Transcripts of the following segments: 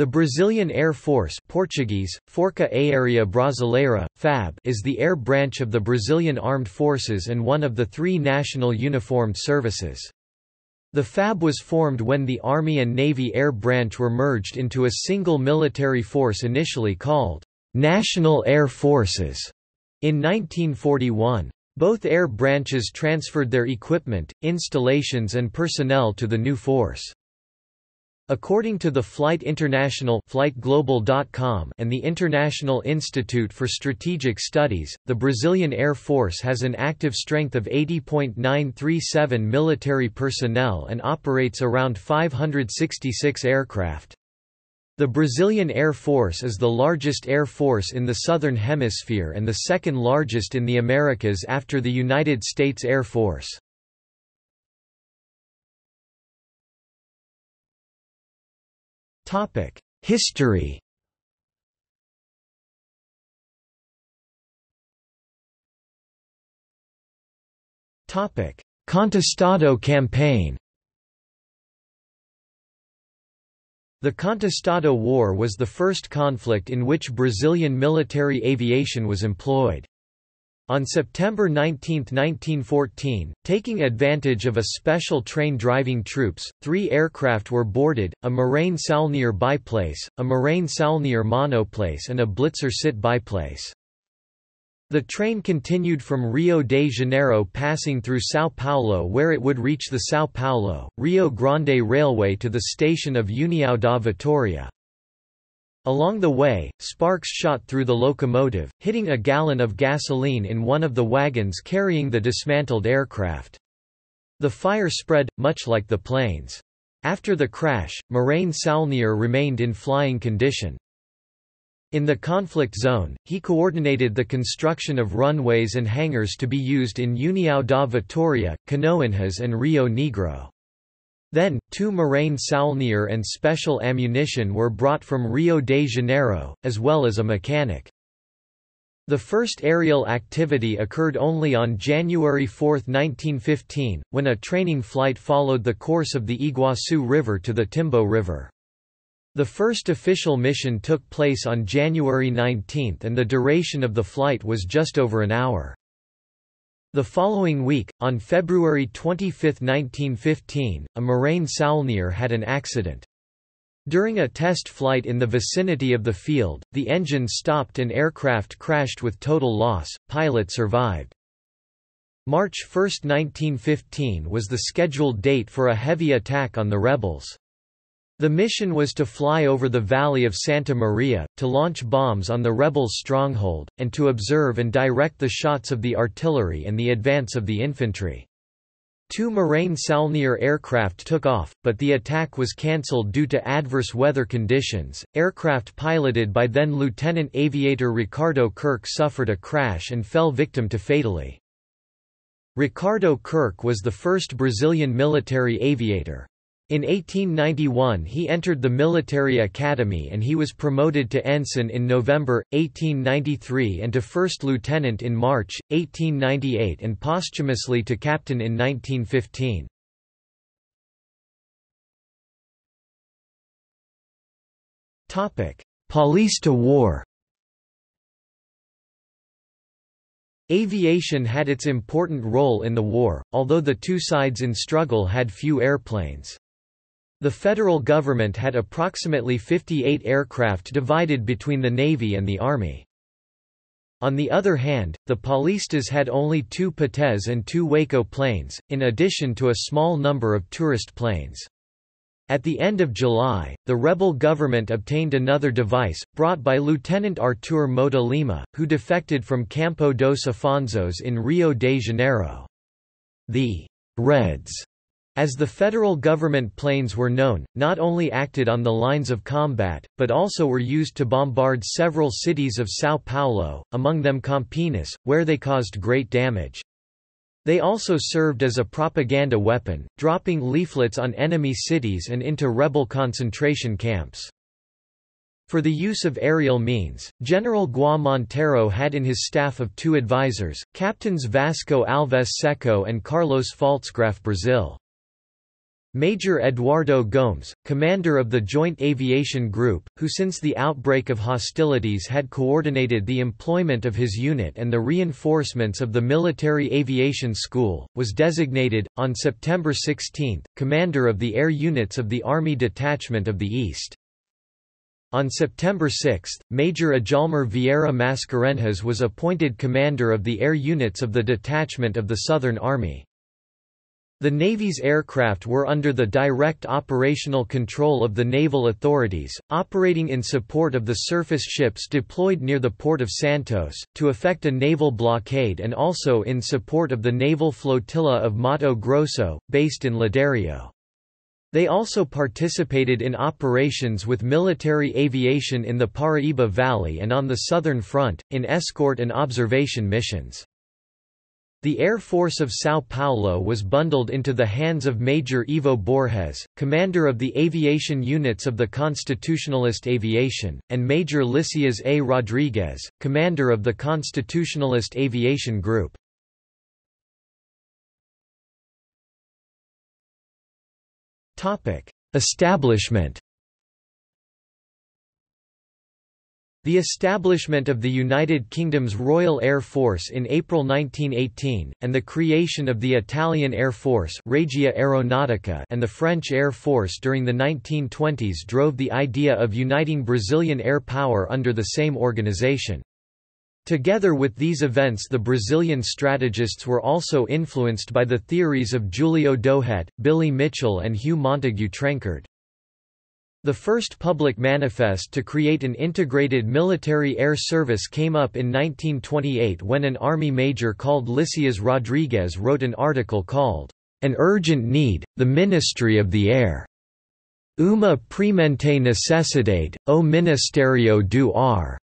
The Brazilian Air Force (Portuguese: Força Aérea Brasileira, FAB) is the air branch of the Brazilian Armed Forces and one of the three national uniformed services. The FAB was formed when the Army and Navy Air Branch were merged into a single military force initially called National Air Forces in 1941. Both air branches transferred their equipment, installations and personnel to the new force. According to the Flight International FlightGlobal.com and the International Institute for Strategic Studies, the Brazilian Air Force has an active strength of 80.937 military personnel and operates around 566 aircraft. The Brazilian Air Force is the largest air force in the Southern Hemisphere and the second largest in the Americas after the United States Air Force. History. Contestado campaign. The Contestado War was the first conflict in which Brazilian military aviation was employed. On September 19, 1914, taking advantage of a special train driving troops, three aircraft were boarded, a Morane Saulnier biplace, a Morane Saulnier monoplace and a Blitzer Sit biplace. The train continued from Rio de Janeiro passing through São Paulo where it would reach the São Paulo, Rio Grande Railway to the station of União da Vitória. Along the way, sparks shot through the locomotive, hitting a gallon of gasoline in one of the wagons carrying the dismantled aircraft. The fire spread, much like the planes. After the crash, Morane Saulnier remained in flying condition. In the conflict zone, he coordinated the construction of runways and hangars to be used in União da Vitória, Canoinhas and Rio Negro. Then, two Morane Saulnier and special ammunition were brought from Rio de Janeiro, as well as a mechanic. The first aerial activity occurred only on January 4, 1915, when a training flight followed the course of the Iguaçu River to the Timbo River. The first official mission took place on January 19 and the duration of the flight was just over an hour. The following week, on February 25, 1915, a Morane Saulnier had an accident. During a test flight in the vicinity of the field, the engine stopped and aircraft crashed with total loss, pilot survived. March 1, 1915 was the scheduled date for a heavy attack on the rebels. The mission was to fly over the valley of Santa Maria, to launch bombs on the rebels' stronghold, and to observe and direct the shots of the artillery and the advance of the infantry. Two Morane Saulnier aircraft took off, but the attack was cancelled due to adverse weather conditions. Aircraft piloted by then Lieutenant Aviator Ricardo Kirk suffered a crash and fell victim to fatally. Ricardo Kirk was the first Brazilian military aviator. In 1891 he entered the military academy and he was promoted to ensign in November, 1893 and to first lieutenant in March, 1898 and posthumously to captain in 1915. Paulista War. Aviation had its important role in the war, although the two sides in struggle had few airplanes. The federal government had approximately 58 aircraft divided between the Navy and the Army. On the other hand, the Paulistas had only two Pates and two Waco planes, in addition to a small number of tourist planes. At the end of July, the rebel government obtained another device, brought by Lieutenant Artur Mota Lima, who defected from Campo dos Afonsos in Rio de Janeiro. The Reds, as the federal government planes were known, not only acted on the lines of combat, but also were used to bombard several cities of São Paulo, among them Campinas, where they caused great damage. They also served as a propaganda weapon, dropping leaflets on enemy cities and into rebel concentration camps. For the use of aerial means, General Guá Montero had in his staff of two advisors, Captains Vasco Alves Seco and Carlos Falzgraf Brazil. Major Eduardo Gomes, commander of the Joint Aviation Group, who since the outbreak of hostilities had coordinated the employment of his unit and the reinforcements of the Military Aviation School, was designated, on September 16, commander of the air units of the Army Detachment of the East. On September 6, Major Ajalmer Vieira Mascarenhas was appointed commander of the air units of the Detachment of the Southern Army. The Navy's aircraft were under the direct operational control of the naval authorities, operating in support of the surface ships deployed near the port of Santos, to effect a naval blockade and also in support of the naval flotilla of Mato Grosso, based in Ladeiro. They also participated in operations with military aviation in the Paraíba Valley and on the Southern Front, in escort and observation missions. The Air Force of São Paulo was bundled into the hands of Major Ivo Borges, commander of the aviation units of the Constitutionalist Aviation, and Major Lysias A. Rodriguez, commander of the Constitutionalist Aviation Group. Establishment. The establishment of the United Kingdom's Royal Air Force in April 1918, and the creation of the Italian Air Force Regia Aeronautica and the French Air Force during the 1920s drove the idea of uniting Brazilian air power under the same organization. Together with these events, the Brazilian strategists were also influenced by the theories of Giulio Douhet, Billy Mitchell and Hugh Montagu Trenchard. The first public manifest to create an integrated military air service came up in 1928 when an army major called Lysias Rodriguez wrote an article called, "An Urgent Need, the Ministry of the Air. Uma premente necessidade, o Ministério do Ar."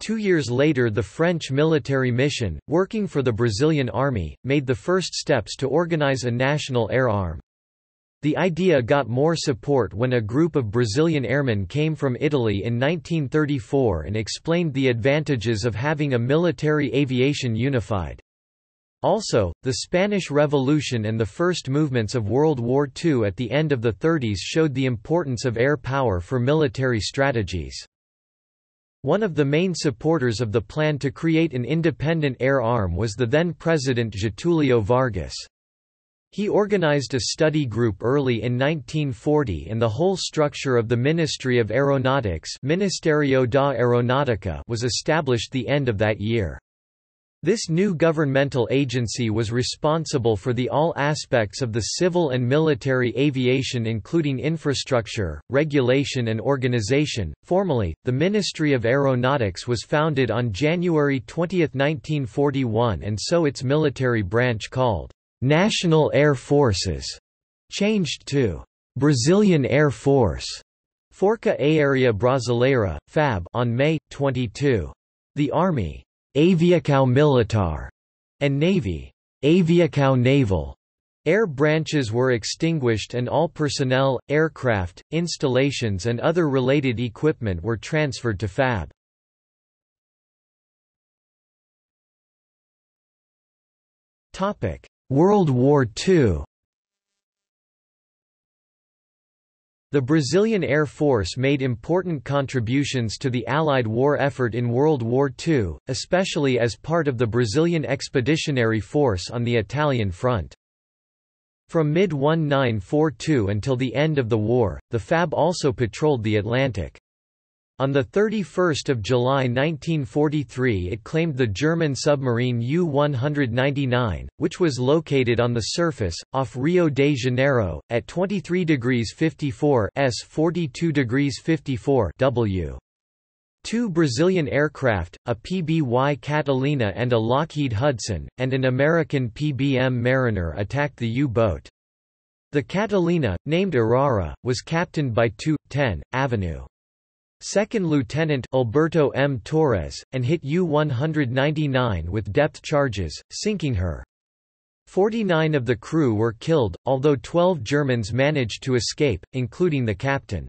2 years later the French military mission, working for the Brazilian army, made the first steps to organize a national air arm. The idea got more support when a group of Brazilian airmen came from Italy in 1934 and explained the advantages of having a military aviation unified. Also, the Spanish Revolution and the first movements of World War II at the end of the 30s showed the importance of air power for military strategies. One of the main supporters of the plan to create an independent air arm was the then President Getúlio Vargas. He organized a study group early in 1940 and the whole structure of the Ministry of Aeronautics Ministerio da Aeronáutica was established the end of that year. This new governmental agency was responsible for the all aspects of the civil and military aviation including infrastructure, regulation and organization. Formally, the Ministry of Aeronautics was founded on January 20, 1941 and so its military branch called National Air Forces changed to Brazilian Air Force Força Aérea Brasileira (FAB) on May 22. The Army Aviação Militar and Navy Aviação Naval air branches were extinguished and all personnel, aircraft, installations and other related equipment were transferred to FAB. Topic: World War II. The Brazilian Air Force made important contributions to the Allied war effort in World War II, especially as part of the Brazilian Expeditionary Force on the Italian front. From mid-1942 until the end of the war, the FAB also patrolled the Atlantic. On 31 July 1943 it claimed the German submarine U-199, which was located on the surface, off Rio de Janeiro, at 23°54' S 42°54' W. Two Brazilian aircraft, a PBY Catalina and a Lockheed Hudson, and an American PBM Mariner attacked the U-boat. The Catalina, named Aurora, was captained by 2-10, Avenue. Second Lieutenant Alberto M. Torres, and hit U-199 with depth charges, sinking her. 49 of the crew were killed, although 12 Germans managed to escape, including the captain.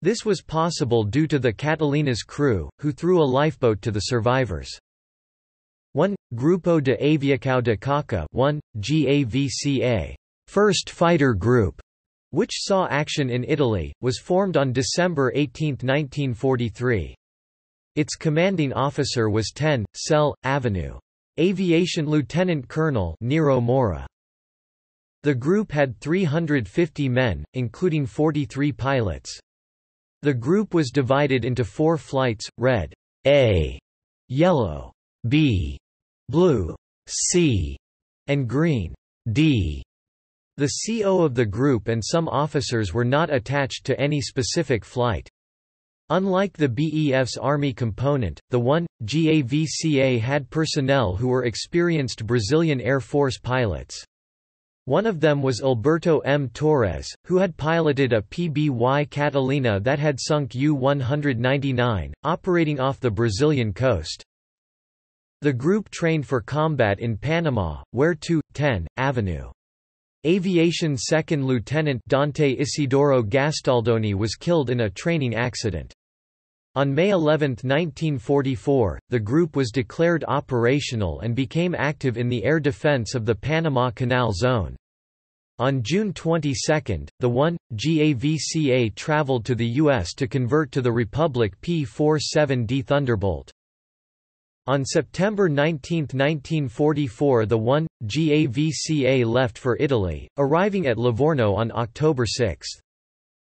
This was possible due to the Catalina's crew, who threw a lifeboat to the survivors. 1. Grupo de Aviação de Caca 1, GAVCA. 1st Fighter Group, which saw action in Italy, was formed on December 18, 1943. Its commanding officer was 10, Cell, Avenue. Aviation Lieutenant Colonel Nero Mora. The group had 350 men, including 43 pilots. The group was divided into 4 flights, red, A, yellow, B, blue, C, and green, D. The CO of the group and some officers were not attached to any specific flight. Unlike the BEF's Army component, the 1GAVCA had personnel who were experienced Brazilian Air Force pilots. One of them was Alberto M. Torres, who had piloted a PBY Catalina that had sunk U-199, operating off the Brazilian coast. The group trained for combat in Panama, where 2-10, Avenue. Aviation Second Lieutenant Dante Isidoro Gastaldoni was killed in a training accident. On May 11, 1944, the group was declared operational and became active in the air defense of the Panama Canal Zone. On June 22, the 1GAVCA traveled to the U.S. to convert to the Republic P-47D Thunderbolt. On September 19, 1944, the 1GAVCA left for Italy, arriving at Livorno on October 6.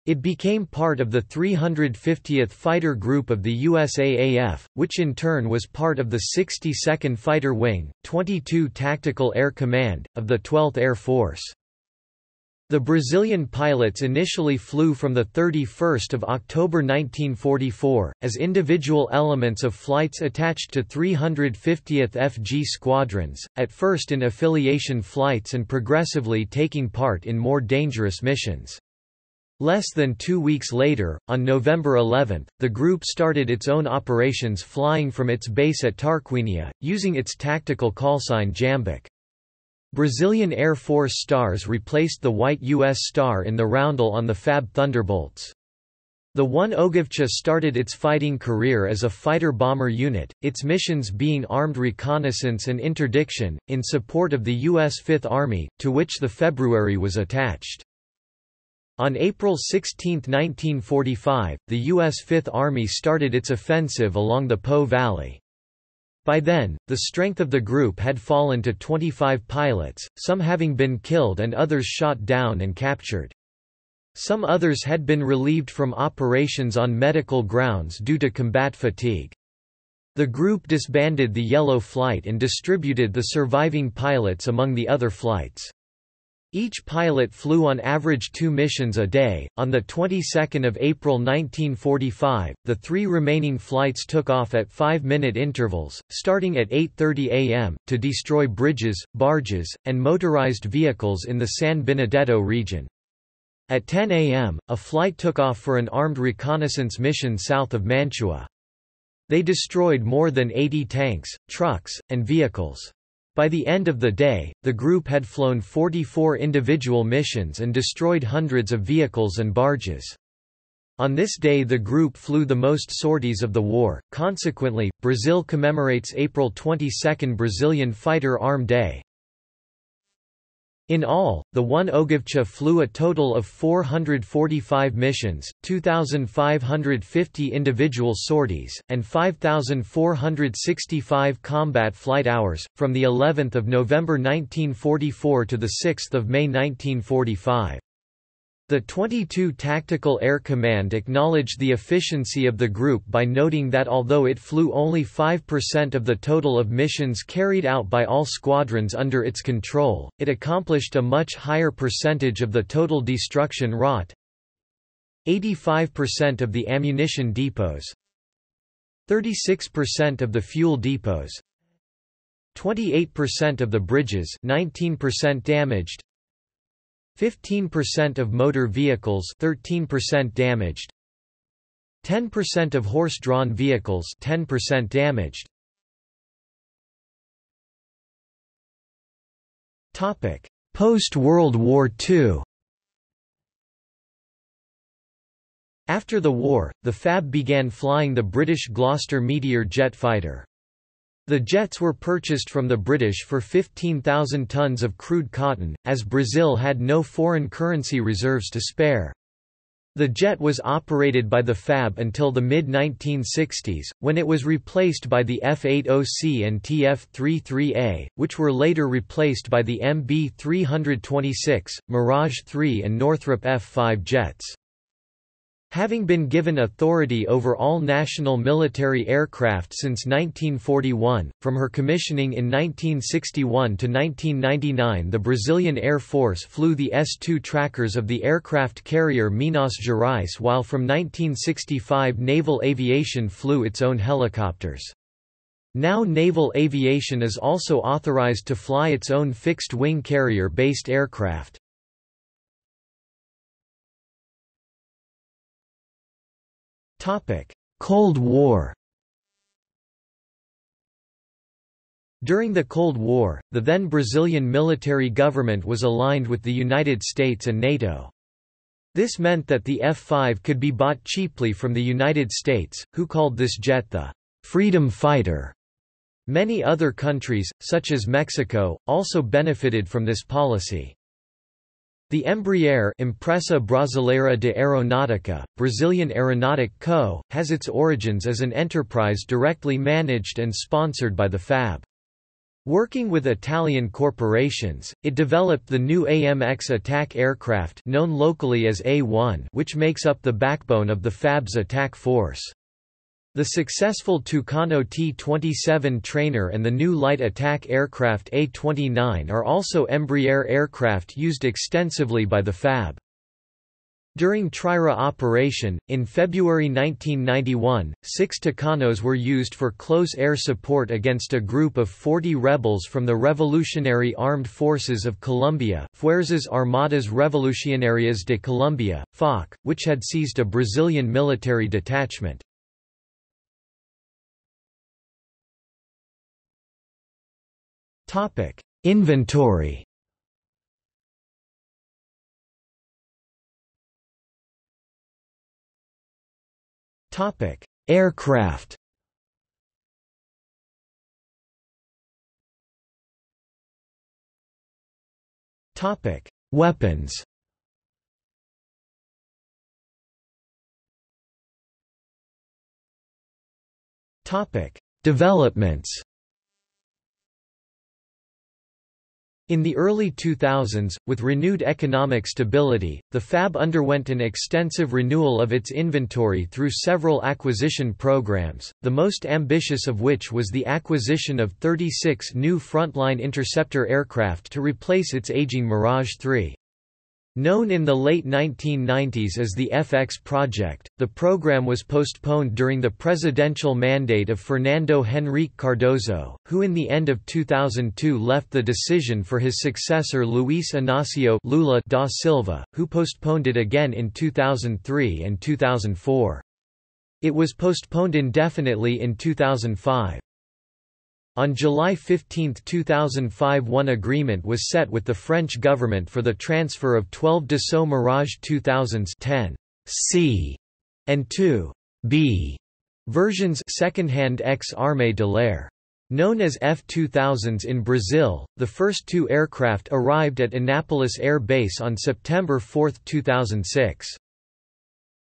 It became part of the 350th Fighter Group of the USAAF, which in turn was part of the 62nd Fighter Wing, 22 Tactical Air Command, of the 12th Air Force. The Brazilian pilots initially flew from 31 October 1944, as individual elements of flights attached to 350th FG squadrons, at first in affiliation flights and progressively taking part in more dangerous missions. Less than 2 weeks later, on November 11, the group started its own operations flying from its base at Tarquinia, using its tactical callsign Jambic. Brazilian Air Force Stars replaced the white U.S. Star in the roundel on the FAB Thunderbolts. The 1GAVCA started its fighting career as a fighter-bomber unit, its missions being armed reconnaissance and interdiction, in support of the U.S. Fifth Army, to which the February was attached. On April 16, 1945, the U.S. Fifth Army started its offensive along the Po Valley. By then, the strength of the group had fallen to 25 pilots, some having been killed and others shot down and captured. Some others had been relieved from operations on medical grounds due to combat fatigue. The group disbanded the Yellow Flight and distributed the surviving pilots among the other flights. Each pilot flew on average 2 missions a day. On the 22nd of April 1945, the 3 remaining flights took off at 5-minute intervals, starting at 8:30 a.m., to destroy bridges, barges, and motorized vehicles in the San Benedetto region. At 10 a.m., a flight took off for an armed reconnaissance mission south of Mantua. They destroyed more than 80 tanks, trucks, and vehicles. By the end of the day, the group had flown 44 individual missions and destroyed hundreds of vehicles and barges. On this day the group flew the most sorties of the war. Consequently, Brazil commemorates April 22 Brazilian Fighter Arm Day. In all, the 1GAVCA flew a total of 445 missions, 2,550 individual sorties, and 5,465 combat flight hours, from the 11th of November 1944 to the 6th of May 1945. The 22 Tactical Air Command acknowledged the efficiency of the group by noting that although it flew only 5% of the total of missions carried out by all squadrons under its control, it accomplished a much higher percentage of the total destruction wrought, 85% of the ammunition depots, 36% of the fuel depots, 28% of the bridges, 19% damaged, 15% of motor vehicles, 13% damaged, 10% of horse-drawn vehicles, 10% damaged. Topic: Post-World War II. After the war, the FAB began flying the British Gloucester Meteor jet fighter. The jets were purchased from the British for 15,000 tons of crude cotton, as Brazil had no foreign currency reserves to spare. The jet was operated by the FAB until the mid-1960s, when it was replaced by the F-80C and TF-33A, which were later replaced by the MB-326, Mirage III and Northrop F-5 jets. Having been given authority over all national military aircraft since 1941, from her commissioning in 1961 to 1999 the Brazilian Air Force flew the S-2 trackers of the aircraft carrier Minas Gerais, while from 1965 naval aviation flew its own helicopters. Now naval aviation is also authorized to fly its own fixed-wing carrier-based aircraft. Cold War. During the Cold War, the then Brazilian military government was aligned with the United States and NATO. This meant that the F-5 could be bought cheaply from the United States, who called this jet the "freedom fighter". Many other countries, such as Mexico, also benefited from this policy. The Embraer Empresa Brasileira de Aeronáutica, Brazilian Aeronautic Co., has its origins as an enterprise directly managed and sponsored by the FAB. Working with Italian corporations, it developed the new AMX attack aircraft known locally as A-1, which makes up the backbone of the FAB's attack force. The successful Tucano T-27 trainer and the new light attack aircraft A-29 are also Embraer aircraft used extensively by the FAB. During Trira operation, in February 1991, 6 Tucanos were used for close air support against a group of 40 rebels from the Revolutionary Armed Forces of Colombia, Fuerzas Armadas Revolucionarias de Colombia, FARC, which had seized a Brazilian military detachment. Inventory. Aircraft. Weapons. Developments. In the early 2000s, with renewed economic stability, the FAB underwent an extensive renewal of its inventory through several acquisition programs, the most ambitious of which was the acquisition of 36 new frontline interceptor aircraft to replace its aging Mirage III. Known in the late 1990s as the FX Project, the program was postponed during the presidential mandate of Fernando Henrique Cardoso, who in the end of 2002 left the decision for his successor Luiz Inácio Lula da Silva, who postponed it again in 2003 and 2004. It was postponed indefinitely in 2005. On July 15, 2005, one agreement was set with the French government for the transfer of 12 Dassault Mirage 2000's 10C and 2B versions second-hand ex-Armée de l'Air. Known as F-2000s in Brazil, the first two aircraft arrived at Anápolis Air Base on September 4, 2006.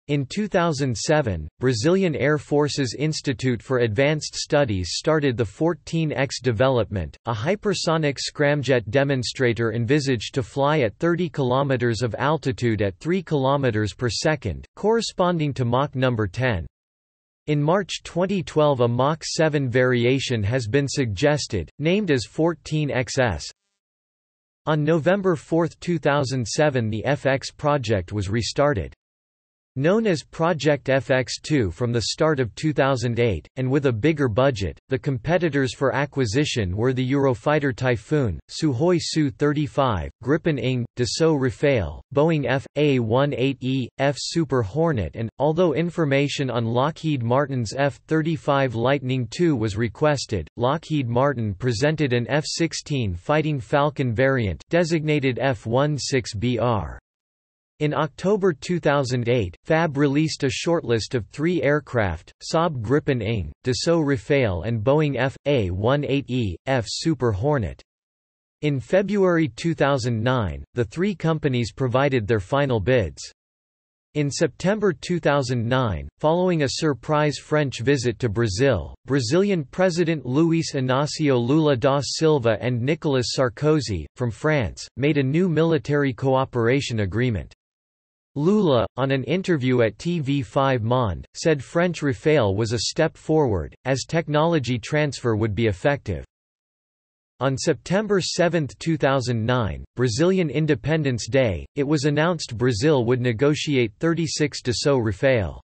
In 2007, Brazilian Air Force's Institute for Advanced Studies started the 14X development, a hypersonic scramjet demonstrator envisaged to fly at 30 km of altitude at 3 km per second, corresponding to Mach number 10. In March 2012 a Mach 7 variation has been suggested, named as 14XS. On November 4, 2007 the FX project was restarted. Known as Project FX2 from the start of 2008, and with a bigger budget, the competitors for acquisition were the Eurofighter Typhoon, Suhoi Su-35, Gripen Ing, Dassault Rafale, Boeing F.A-18E, F-Super Hornet and, although information on Lockheed Martin's F-35 Lightning II was requested, Lockheed Martin presented an F-16 Fighting Falcon variant designated F-16BR. In October 2008, FAB released a shortlist of 3 aircraft, Saab Gripen Ing, Dassault Rafale and Boeing F/A-18E, F Super Hornet. In February 2009, the 3 companies provided their final bids. In September 2009, following a surprise French visit to Brazil, Brazilian President Luiz Inácio Lula da Silva and Nicolas Sarkozy, from France, made a new military cooperation agreement. Lula, on an interview at TV5 Monde, said French Rafale was a step forward, as technology transfer would be effective. On September 7, 2009, Brazilian Independence Day, it was announced Brazil would negotiate 36 Dassault Rafale.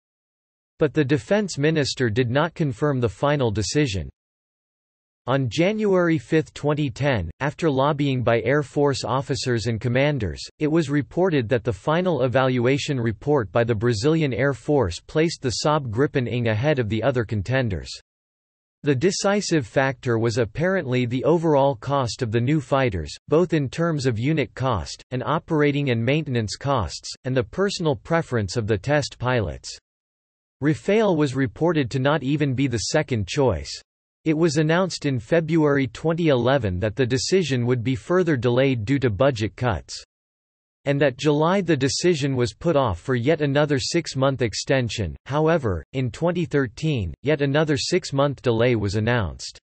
But the defense minister did not confirm the final decision. On January 5, 2010, after lobbying by Air Force officers and commanders, it was reported that the final evaluation report by the Brazilian Air Force placed the Saab Gripen Ing ahead of the other contenders. The decisive factor was apparently the overall cost of the new fighters, both in terms of unit cost, and operating and maintenance costs, and the personal preference of the test pilots. Rafale was reported to not even be the second choice. It was announced in February 2011 that the decision would be further delayed due to budget cuts. And that July the decision was put off for yet another 6-month extension. However, in 2013, yet another 6-month delay was announced.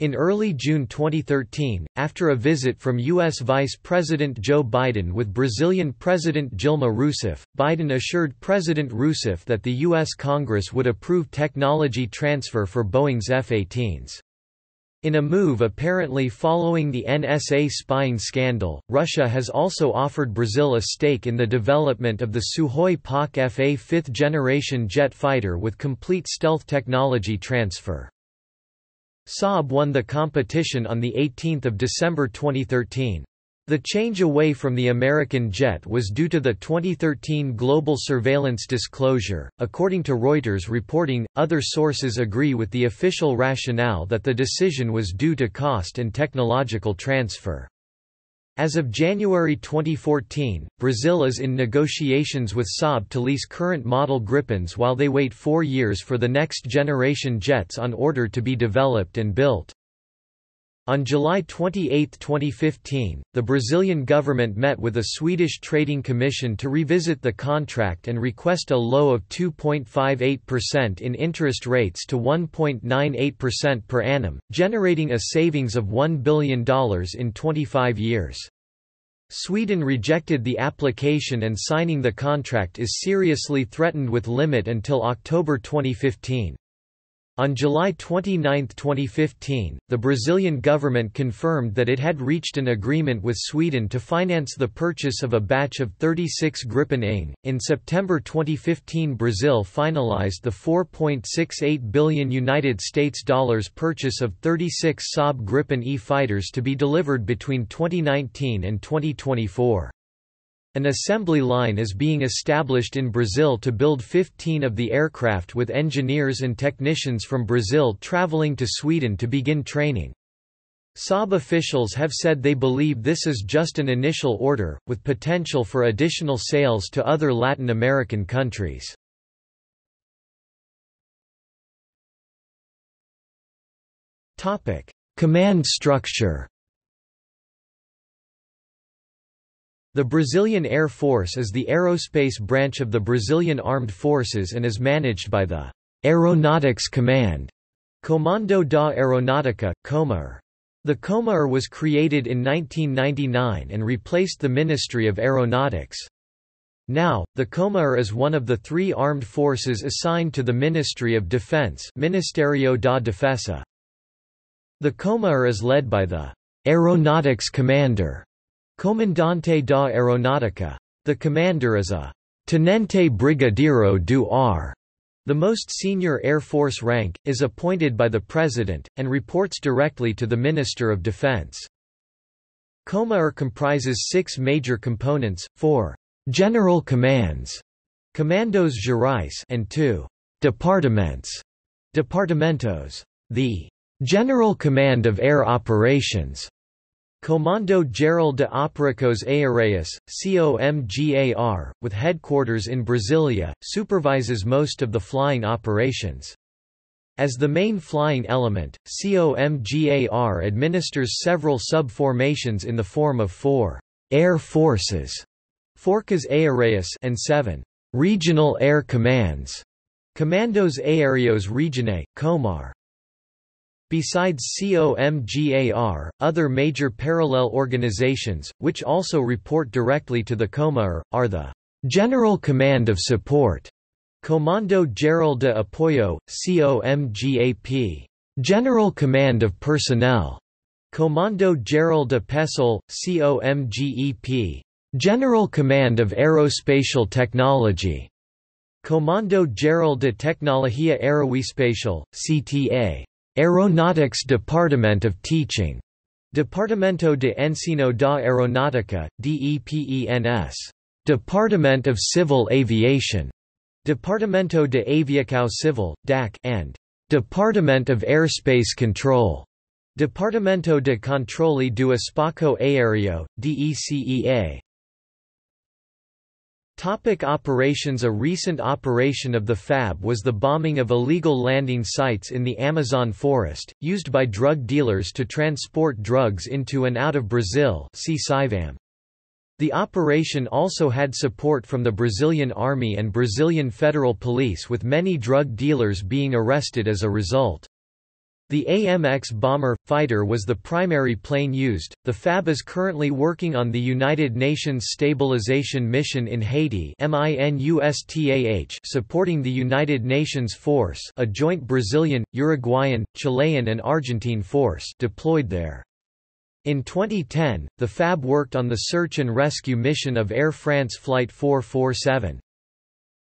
In early June 2013, after a visit from U.S. Vice President Joe Biden with Brazilian President Dilma Rousseff, Biden assured President Rousseff that the U.S. Congress would approve technology transfer for Boeing's F-18s. In a move apparently following the NSA spying scandal, Russia has also offered Brazil a stake in the development of the Suhoi Pak FA 5th generation jet fighter with complete stealth technology transfer. Saab won the competition on 18 December 2013. The change away from the American jet was due to the 2013 global surveillance disclosure. According to Reuters reporting, other sources agree with the official rationale that the decision was due to cost and technological transfer. As of January 2014, Brazil is in negotiations with Saab to lease current model Gripens while they wait 4 years for the next generation jets on order to be developed and built. On July 28, 2015, the Brazilian government met with a Swedish trading commission to revisit the contract and request a low of 2.58% in interest rates to 1.98% per annum, generating a savings of $1 billion in 25 years. Sweden rejected the application and signing the contract is seriously threatened with limit until October 2015. On July 29, 2015, the Brazilian government confirmed that it had reached an agreement with Sweden to finance the purchase of a batch of 36 Gripen Ing. In September 2015, Brazil finalized the $4.68 billion United States dollars purchase of 36 Saab Gripen E fighters to be delivered between 2019 and 2024. An assembly line is being established in Brazil to build 15 of the aircraft with engineers and technicians from Brazil traveling to Sweden to begin training. Saab officials have said they believe this is just an initial order, with potential for additional sales to other Latin American countries. Command structure. The Brazilian Air Force is the aerospace branch of the Brazilian Armed Forces and is managed by the Aeronautics Command, Comando da Aeronáutica, COMAR. The COMAR was created in 1999 and replaced the Ministry of Aeronautics. Now, the COMAR is one of the 3 armed forces assigned to the Ministry of Defense, Ministério da Defesa. The COMAR is led by the Aeronautics Commander, Comandante da Aeronáutica. The commander is a Tenente Brigadeiro do Ar. The most senior Air Force rank, is appointed by the President, and reports directly to the Minister of Defense. COMAR comprises 6 major components, 4 general commands, Commandos Gerais, and 2 departments, Departamentos. The General Command of Air Operations Comando Geral de Operacos Aéreas, COMGAR, with headquarters in Brasilia, supervises most of the flying operations. As the main flying element, COMGAR administers several sub-formations in the form of 4 air forces, Forças Aéreas, and 7 regional air commands, Comandos Aéreos Regionae, Comar. Besides COMGAR, other major parallel organizations, which also report directly to the COMAR, are the General Command of Support, Comando Geral de Apoio, COMGAP, General Command of Personnel, Comando Geral de Pessoal, COMGEP, General Command of Aerospatial Technology, Comando Geral de Tecnologia Aeroespacial, CTA, Aeronautics Department of Teaching, Departamento de Ensino da Aeronáutica, DEPENS, Department of Civil Aviation, Departamento de Aviação Civil, DAC, and Department of Airspace Control, Departamento de Controle do Espaço Aéreo, DECEA. Topic operations. A recent operation of the FAB was the bombing of illegal landing sites in the Amazon forest, used by drug dealers to transport drugs into and out of Brazil. See CIVAM. The operation also had support from the Brazilian Army and Brazilian Federal Police, with many drug dealers being arrested as a result. The AMX bomber fighter was the primary plane used. The FAB is currently working on the United Nations Stabilization Mission in Haiti, MINUSTAH, supporting the United Nations Force, a joint Brazilian, Uruguayan, Chilean and Argentine force deployed there. In 2010, the FAB worked on the search and rescue mission of Air France Flight 447.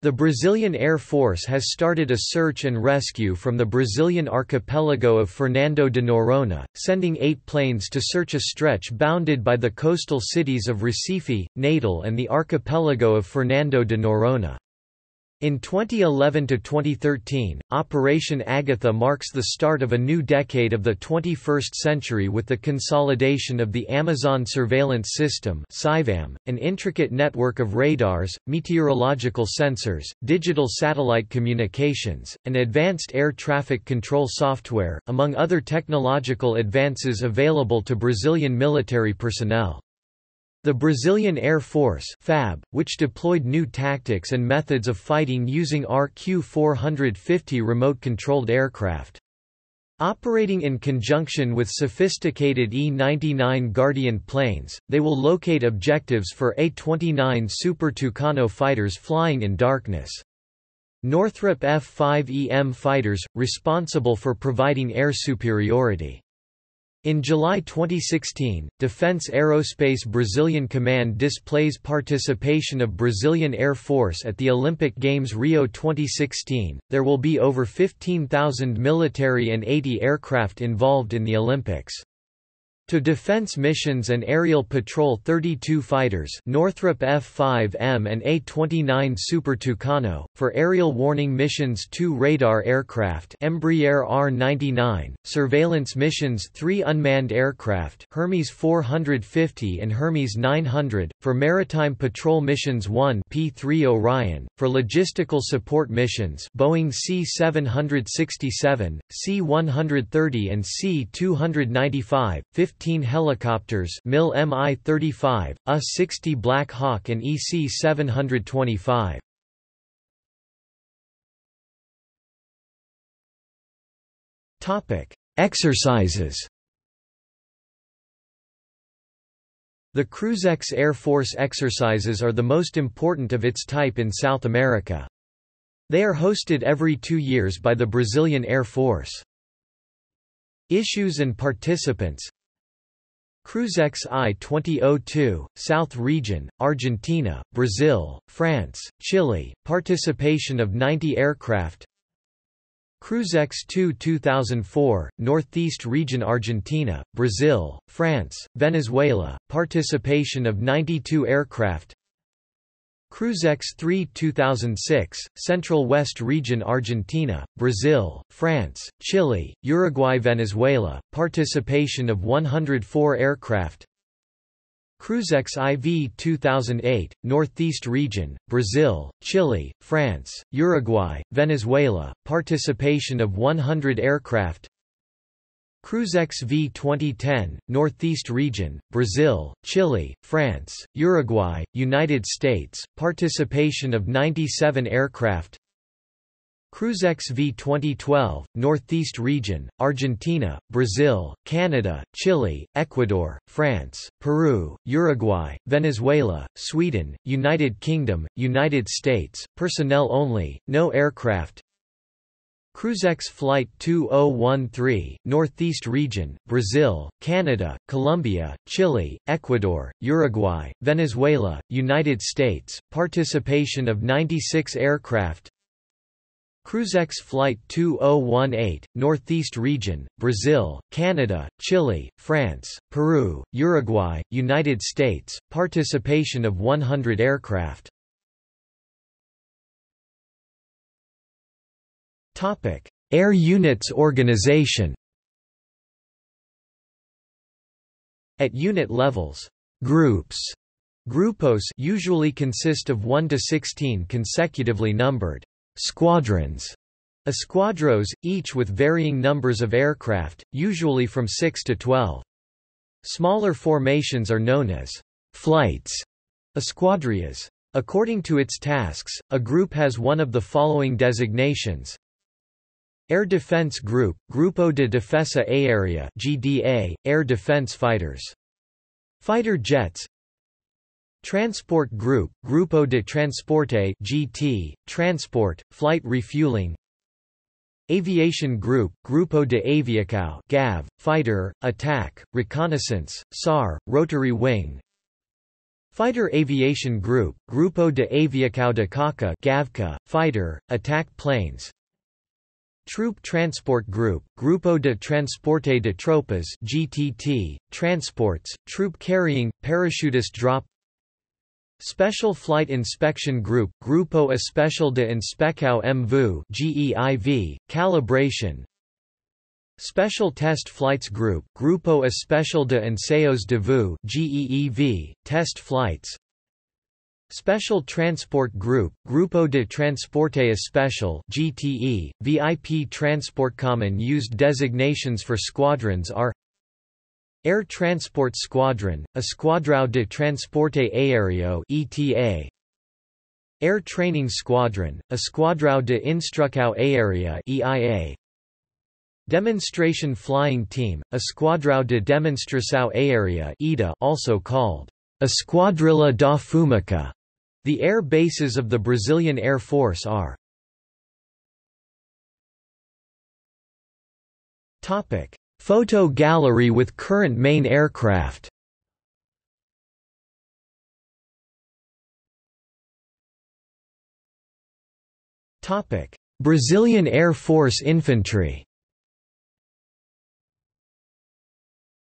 The Brazilian Air Force has started a search and rescue from the Brazilian archipelago of Fernando de Noronha, sending 8 planes to search a stretch bounded by the coastal cities of Recife, Natal and the archipelago of Fernando de Noronha. In 2011 to 2013, Operation Agatha marks the start of a new decade of the 21st century with the consolidation of the Amazon Surveillance System (SIVAM), an intricate network of radars, meteorological sensors, digital satellite communications, and advanced air traffic control software, among other technological advances available to Brazilian military personnel. The Brazilian Air Force (FAB), which deployed new tactics and methods of fighting using RQ-450 remote-controlled aircraft. Operating in conjunction with sophisticated E-99 Guardian planes, they will locate objectives for A-29 Super Tucano fighters flying in darkness. Northrop F-5EM fighters, responsible for providing air superiority. In July 2016, Defense Aerospace Brazilian Command displays participation of Brazilian Air Force at the Olympic Games Rio 2016. There will be over 15,000 military and 80 aircraft involved in the Olympics. To Defense Missions and Aerial Patrol 32 fighters, Northrop F-5M and A-29 Super Tucano, for Aerial Warning Missions 2 radar aircraft Embraer R-99, Surveillance Missions 3 unmanned aircraft Hermes 450 and Hermes 900, for Maritime Patrol Missions 1 P-3 Orion, for Logistical Support Missions Boeing C-767, C-130 and C-295, 15 helicopters MIL MI-35, U-60 Black Hawk and EC-725. Exercises. The Cruzex Air Force exercises are the most important of its type in South America. They are hosted every 2 years by the Brazilian Air Force. Issues and participants. Cruzex I-2002, South Region, Argentina, Brazil, France, Chile, participation of 90 aircraft. Cruzex II 2004, Northeast Region, Argentina, Brazil, France, Venezuela, participation of 92 aircraft. Cruzex III 2006, Central West Region, Argentina, Brazil, France, Chile, Uruguay, Venezuela, participation of 104 aircraft. Cruzex IV 2008, Northeast Region, Brazil, Chile, France, Uruguay, Venezuela, participation of 100 aircraft. Cruzex V 2010, Northeast Region, Brazil, Chile, France, Uruguay, United States, participation of 97 aircraft. Cruzex V 2012, Northeast Region, Argentina, Brazil, Canada, Chile, Ecuador, France, Peru, Uruguay, Venezuela, Sweden, United Kingdom, United States, personnel only, no aircraft. Cruzex Flight 2013, Northeast Region, Brazil, Canada, Colombia, Chile, Ecuador, Uruguay, Venezuela, United States, participation of 96 aircraft. Cruzex Flight 2018, Northeast Region, Brazil, Canada, Chile, France, Peru, Uruguay, United States, participation of 100 aircraft. Air Units Organization. At unit levels, groups (grupos) usually consist of 1 to 16 consecutively numbered squadrons, esquadros, each with varying numbers of aircraft, usually from 6 to 12. Smaller formations are known as flights, esquadrillas. According to its tasks, a group has one of the following designations: Air Defense Group, Grupo de Defesa Aérea (GDA), Air Defense Fighters. Fighter Jets. Transport Group, Grupo de Transporte (GT), Transport, Flight Refueling. Aviation Group, Grupo de Aviação (GAV), Fighter, Attack, Reconnaissance, SAR, Rotary Wing. Fighter Aviation Group, Grupo de Aviação de Caca (GAVCA), Fighter, Attack Planes. Troop Transport Group, Grupo de Transporte de Tropas (GTT), Transports, Troop Carrying, Parachutist Drop. Special Flight Inspection Group, Grupo Especial de Inspeção MVU (GEIV), Calibration. Special Test Flights Group, Grupo Especial de Ensaios de Voo (GEEV), Test Flights. Special Transport Group, Grupo de Transporte Especial (GTE), VIP Transport. Common used designations for squadrons are Air Transport Squadron, Esquadrão de Transporte Aéreo (ETA). Air Training Squadron, Esquadrão de Instrução Aérea (EIA). Demonstration Flying Team, Esquadrão de Demonstração Aérea (EDA), also called Esquadrilha da Fumaca. The air bases of the Brazilian Air Force are. Topic: Photo gallery with current main aircraft. Topic: Brazilian Air Force Infantry.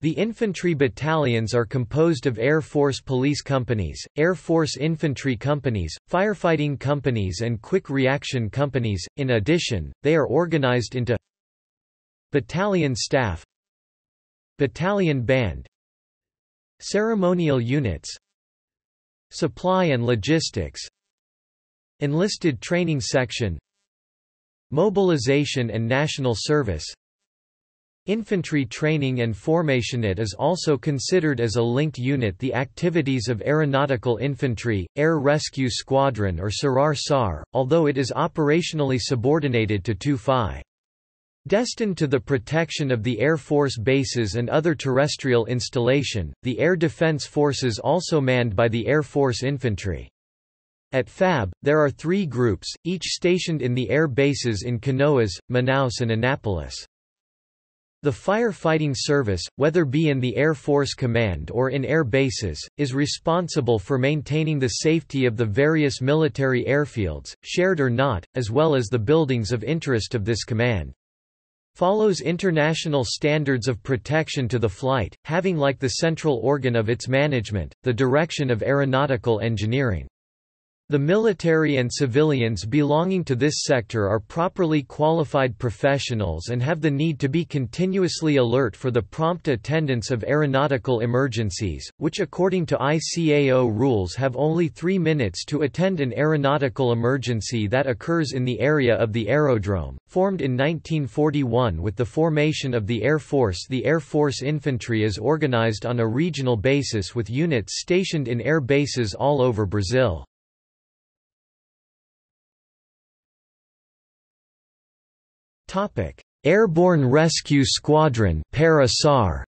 The infantry battalions are composed of Air Force police companies, Air Force infantry companies, firefighting companies and quick reaction companies. In addition, they are organized into battalion staff, battalion band, ceremonial units, supply and logistics, enlisted training section, mobilization and national service. Infantry training and formation. It is also considered as a linked unit. The activities of aeronautical infantry, air rescue squadron or SAR, although it is operationally subordinated to 2FI. Destined to the protection of the Air Force bases and other terrestrial installation, the Air Defense Forces also manned by the Air Force Infantry. At FAB, there are three groups, each stationed in the air bases in Canoas, Manaus and Anápolis. The firefighting service, whether be in the Air Force Command or in air bases, is responsible for maintaining the safety of the various military airfields, shared or not, as well as the buildings of interest of this command. Follows international standards of protection to the flight, having like the central organ of its management, the Direction of Aeronautical Engineering. The military and civilians belonging to this sector are properly qualified professionals and have the need to be continuously alert for the prompt attendance of aeronautical emergencies, which according to ICAO rules have only 3 minutes to attend an aeronautical emergency that occurs in the area of the aerodrome. Formed in 1941 with the formation of the Air Force, the Air Force Infantry is organized on a regional basis with units stationed in air bases all over Brazil. Airborne Rescue Squadron (PARA-SAR).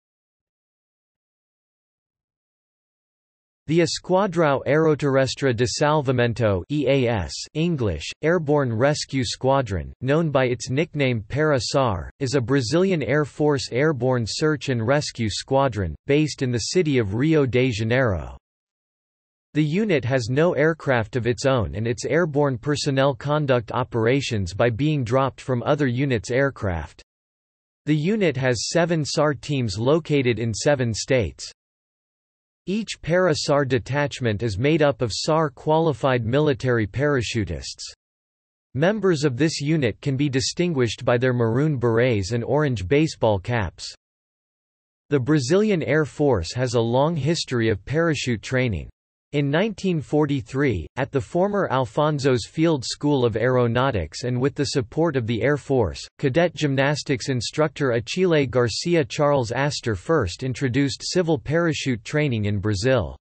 The Esquadrão Aeroterrestre de Salvamento (EAS), English, Airborne Rescue Squadron, known by its nickname PARA-SAR, is a Brazilian Air Force airborne search and rescue squadron, based in the city of Rio de Janeiro. The unit has no aircraft of its own and its airborne personnel conduct operations by being dropped from other units' aircraft. The unit has 7 SAR teams located in 7 states. Each PARA-SAR detachment is made up of SAR-qualified military parachutists. Members of this unit can be distinguished by their maroon berets and orange baseball caps. The Brazilian Air Force has a long history of parachute training. In 1943, at the former Alfonso's Field School of Aeronautics and with the support of the Air Force, cadet gymnastics instructor Achille Garcia Charles Astor first introduced civil parachute training in Brazil.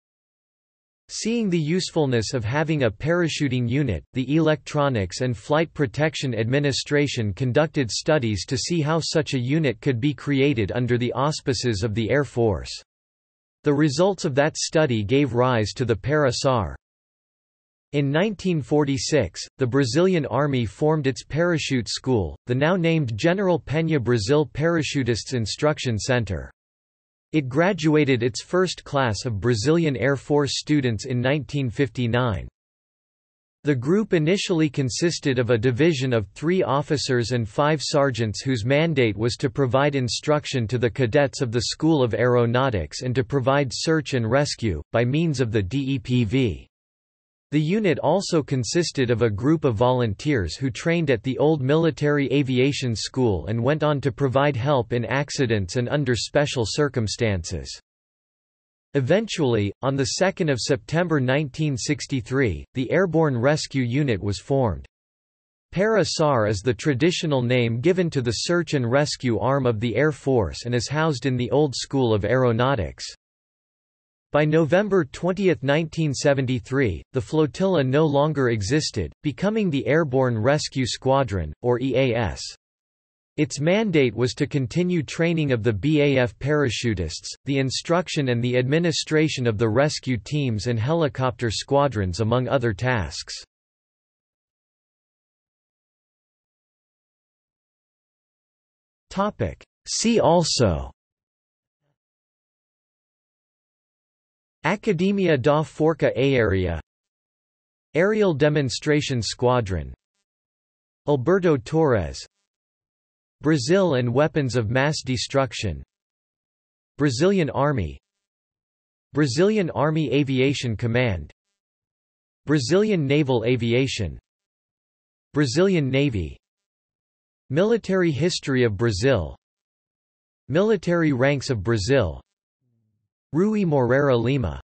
Seeing the usefulness of having a parachuting unit, the Electronics and Flight Protection Administration conducted studies to see how such a unit could be created under the auspices of the Air Force. The results of that study gave rise to the PARA-SAR. In 1946, the Brazilian Army formed its parachute school, the now named General Peña Brasil Parachutists Instruction Center. It graduated its first class of Brazilian Air Force students in 1959. The group initially consisted of a division of 3 officers and 5 sergeants whose mandate was to provide instruction to the cadets of the School of Aeronautics and to provide search and rescue, by means of the DEPV. The unit also consisted of a group of volunteers who trained at the old military aviation school and went on to provide help in accidents and under special circumstances. Eventually, on 2 September 1963, the Airborne Rescue Unit was formed. PARA-SAR is the traditional name given to the search and rescue arm of the Air Force and is housed in the Old School of Aeronautics. By November 20, 1973, the flotilla no longer existed, becoming the Airborne Rescue Squadron, or EAS. Its mandate was to continue training of the BAF parachutists, the instruction and the administration of the rescue teams and helicopter squadrons, among other tasks. See also: Academia da Força Aérea, Aerial Demonstration Squadron, Alberto Torres, Brazil and Weapons of Mass Destruction, Brazilian Army, Brazilian Army Aviation Command, Brazilian Naval Aviation, Brazilian Navy, Military History of Brazil, Military Ranks of Brazil, Rui Moreira Lima.